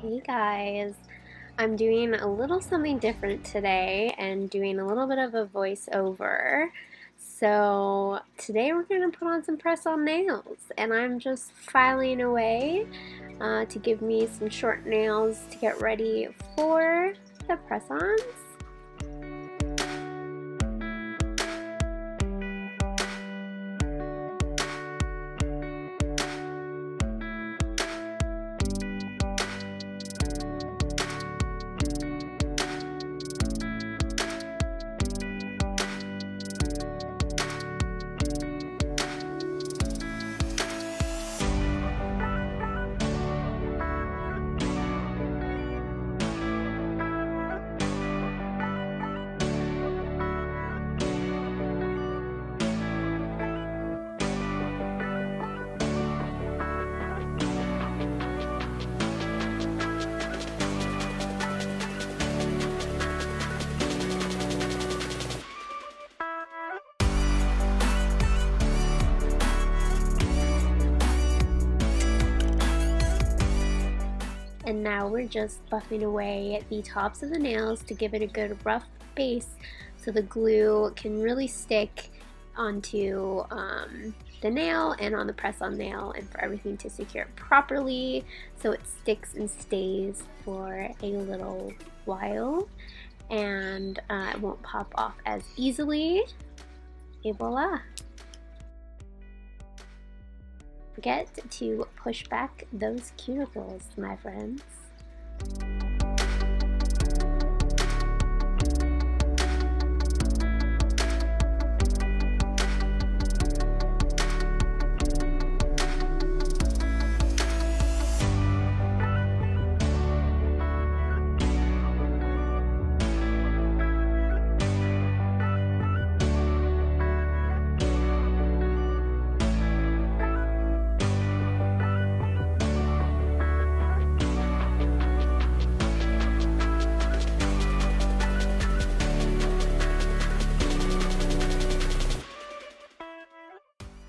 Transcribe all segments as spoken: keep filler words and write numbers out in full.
Hey guys, I'm doing a little something different today and doing a little bit of a voiceover. So today we're going to put on some press-on nails, and I'm just filing away uh, to give me some short nails to get ready for the press-ons. And now we're just buffing away at the tops of the nails to give it a good rough base so the glue can really stick onto um, the nail and on the press-on nail, and for everything to secure properly so it sticks and stays for a little while and uh, it won't pop off as easily. Et voila! Forget to push back those cuticles, my friends.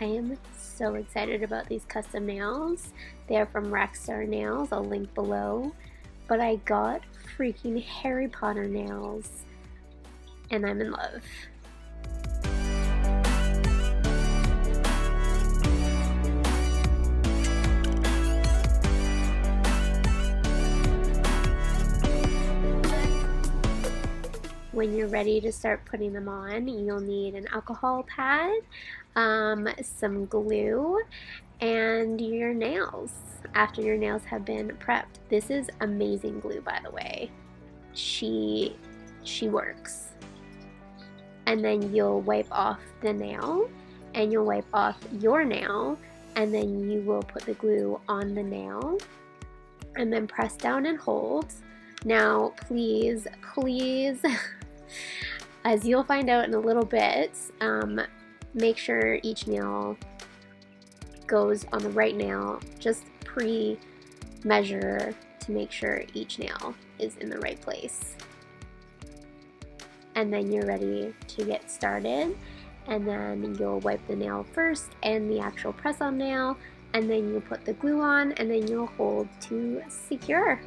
I am so excited about these custom nails. They are from Rackstar Nails, I'll link below. But I got freaking Harry Potter nails, and I'm in love. When you're ready to start putting them on, you'll need an alcohol pad, um, some glue, and your nails after your nails have been prepped. This is amazing glue, by the way. She, she works. And then you'll wipe off the nail, and you'll wipe off your nail, and then you will put the glue on the nail, and then press down and hold. Now, please, please, as you'll find out in a little bit, um, make sure each nail goes on the right nail. Just pre-measure to make sure each nail is in the right place. And then you're ready to get started. And then you'll wipe the nail first and the actual press-on nail. And then you'll put the glue on, and then you'll hold to secure.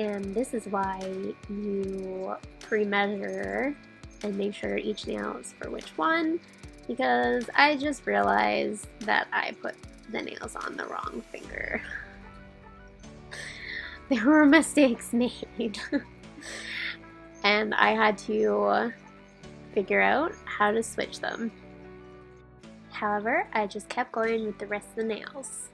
and this is why you pre-measure and make sure each nail is for which one, because I just realized that I put the nails on the wrong finger. There were mistakes made. And I had to figure out how to switch them. However, I just kept going with the rest of the nails.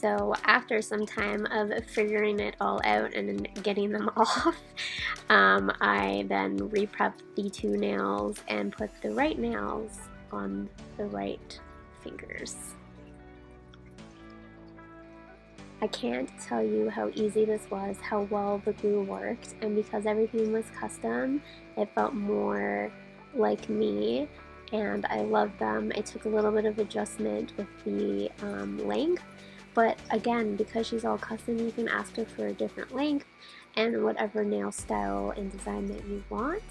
So after some time of figuring it all out and getting them off, um, I then re-prepped the two nails and put the right nails on the right fingers. I can't tell you how easy this was, how well the glue worked, and because everything was custom, it felt more like me, and I loved them. It took a little bit of adjustment with the um, length. But again, because she's all custom, you can ask her for a different length and whatever nail style and design that you want.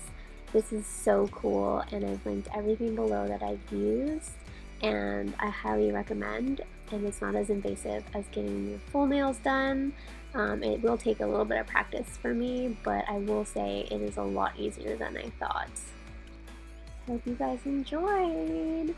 This is so cool, and I've linked everything below that I've used, and I highly recommend, and it's not as invasive as getting your full nails done. Um, it will take a little bit of practice for me, but I will say it is a lot easier than I thought. Hope you guys enjoyed!